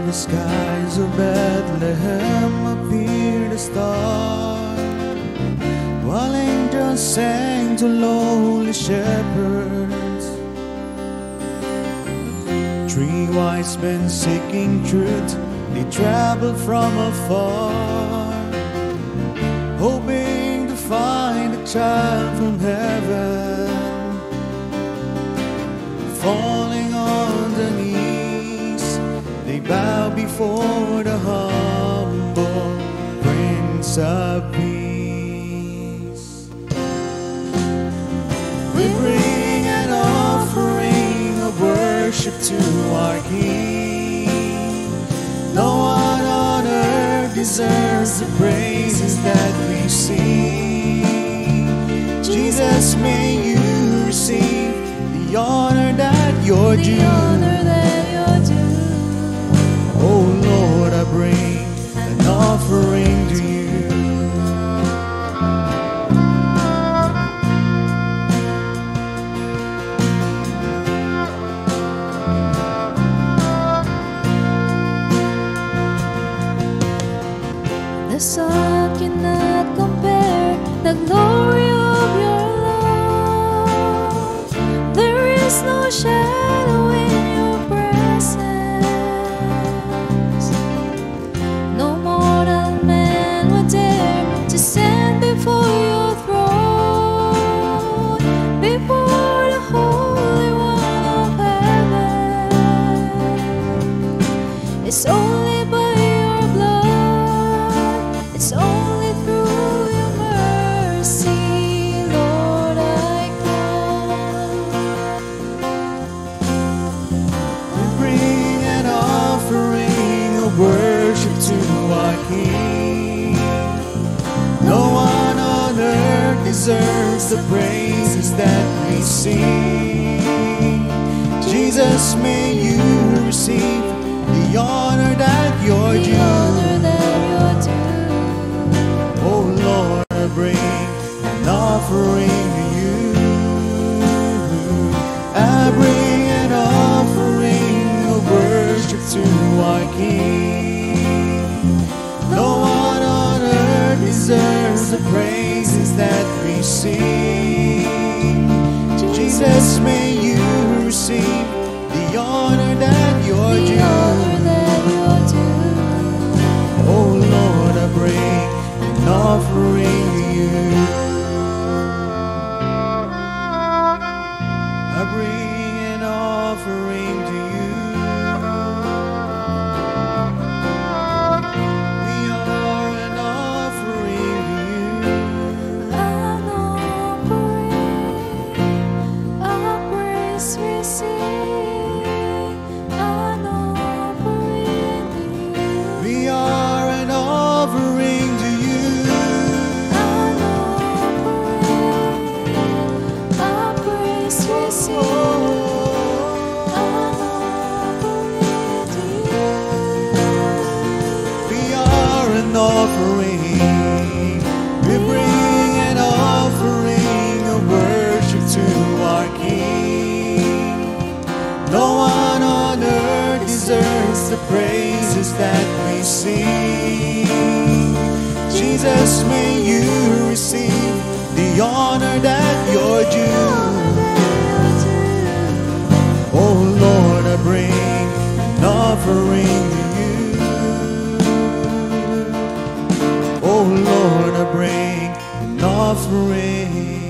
Near the skies of Bethlehem appeared a star, while angels sang to lowly shepherds. Three wise men seeking truth, they traveled from afar, hoping to find a child from heaven. Falling on their knees, they bow before the humble Prince of Peace. We bring an offering of worship to our King. No one on earth deserves the praises that we sing. Jesus, may you receive the honor that you're due. Oh Lord, I bring an offering to you. The sun cannot compare the glory of your love. There is no shadow in your presence. No mortal man would dare to stand before your throne, before the Holy One of Heaven. It's only by It's only through your mercy, Lord, I come. We bring an offering of worship to our King. No one on earth deserves the praises that we sing. Jesus, may you receive the honor that you're due. Lord, I bring an offering to you. I bring an offering of worship to our King. No one on earth deserves the praises that we sing. Jesus, may you receive the honor that you're due. Oh Lord, I bring an offering to you. I bring an offering to you. We are an offering to you. An offering, our praise we sing. An offering to you. We are an offering. Offering, we bring an offering of worship to our King. No one on earth deserves the praises that we sing. Jesus, may you receive the honor that you're due. Oh Lord, I bring an offering. Oh Lord, I bring an offering.